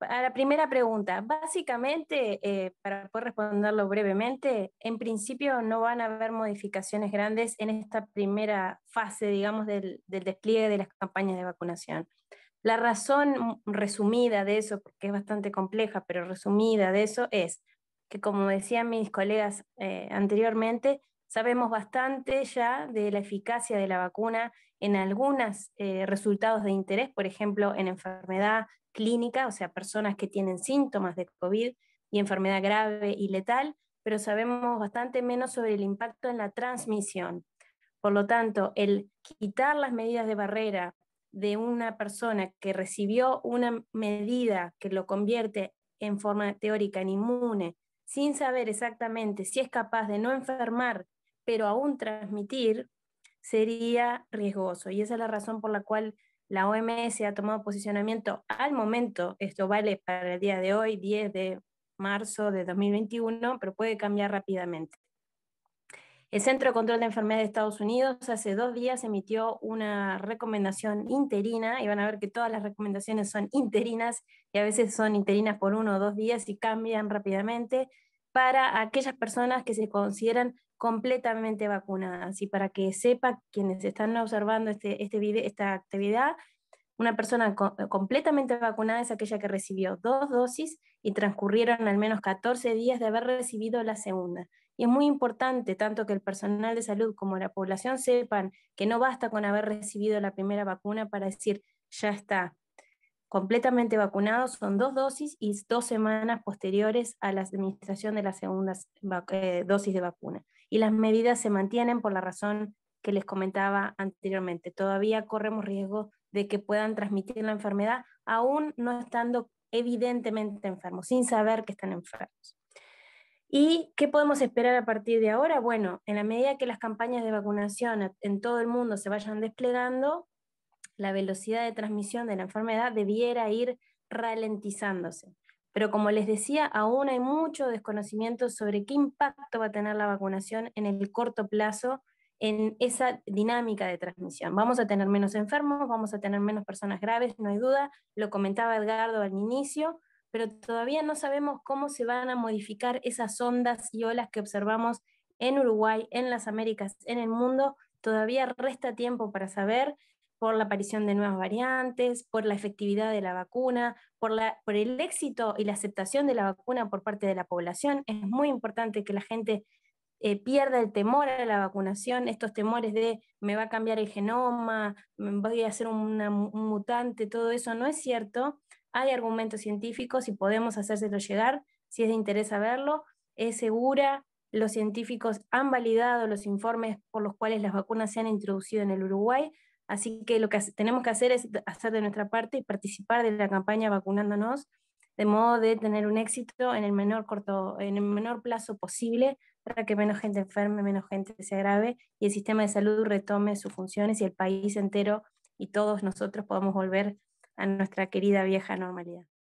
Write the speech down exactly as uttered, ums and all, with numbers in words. A la primera pregunta, básicamente, eh, para poder responderlo brevemente, en principio no van a haber modificaciones grandes en esta primera fase, digamos, del, del despliegue de las campañas de vacunación. La razón resumida de eso, porque es bastante compleja, pero resumida de eso es que, como decían mis colegas eh, anteriormente, sabemos bastante ya de la eficacia de la vacuna en algunos eh, resultados de interés, por ejemplo, en enfermedad clínica, o sea, personas que tienen síntomas de COVID y enfermedad grave y letal, pero sabemos bastante menos sobre el impacto en la transmisión. Por lo tanto, el quitar las medidas de barrera de una persona que recibió una medida que lo convierte en forma teórica en inmune, sin saber exactamente si es capaz de no enfermar pero aún transmitir, sería riesgoso. Y esa es la razón por la cual la O M S ha tomado posicionamiento al momento. Esto vale para el día de hoy, diez de marzo de dos mil veintiuno, pero puede cambiar rápidamente. El Centro de Control de Enfermedades de Estados Unidos hace dos días emitió una recomendación interina, y van a ver que todas las recomendaciones son interinas, y a veces son interinas por uno o dos días y cambian rápidamente, para aquellas personas que se consideran completamente vacunadas. Y para que sepa quienes están observando este, este video, esta actividad, una persona co- completamente vacunada es aquella que recibió dos dosis y transcurrieron al menos catorce días de haber recibido la segunda. Y es muy importante tanto que el personal de salud como la población sepan que no basta con haber recibido la primera vacuna para decir ya está. Completamente vacunados son dos dosis y dos semanas posteriores a la administración de la segunda dosis de vacuna. Y las medidas se mantienen por la razón que les comentaba anteriormente. Todavía corremos riesgo de que puedan transmitir la enfermedad aún no estando evidentemente enfermos, sin saber que están enfermos. ¿Y qué podemos esperar a partir de ahora? Bueno, en la medida que las campañas de vacunación en todo el mundo se vayan desplegando, la velocidad de transmisión de la enfermedad debiera ir ralentizándose. Pero como les decía, aún hay mucho desconocimiento sobre qué impacto va a tener la vacunación en el corto plazo en esa dinámica de transmisión. Vamos a tener menos enfermos, vamos a tener menos personas graves, no hay duda, lo comentaba Edgardo al inicio, pero todavía no sabemos cómo se van a modificar esas ondas y olas que observamos en Uruguay, en las Américas, en el mundo. Todavía resta tiempo para saber, por la aparición de nuevas variantes, por la efectividad de la vacuna, por, la, por el éxito y la aceptación de la vacuna por parte de la población. Es muy importante que la gente eh, pierda el temor a la vacunación, estos temores de me va a cambiar el genoma, voy a ser una, un mutante, todo eso no es cierto. Hay argumentos científicos y podemos hacérselo llegar, si es de interés saberlo, es segura. Los científicos han validado los informes por los cuales las vacunas se han introducido en el Uruguay, así que lo que tenemos que hacer es hacer de nuestra parte y participar de la campaña vacunándonos, de modo de tener un éxito en el menor, corto, en el menor plazo posible, para que menos gente enferme, menos gente se agrave, y el sistema de salud retome sus funciones y el país entero y todos nosotros podamos volver a nuestra querida vieja normalidad.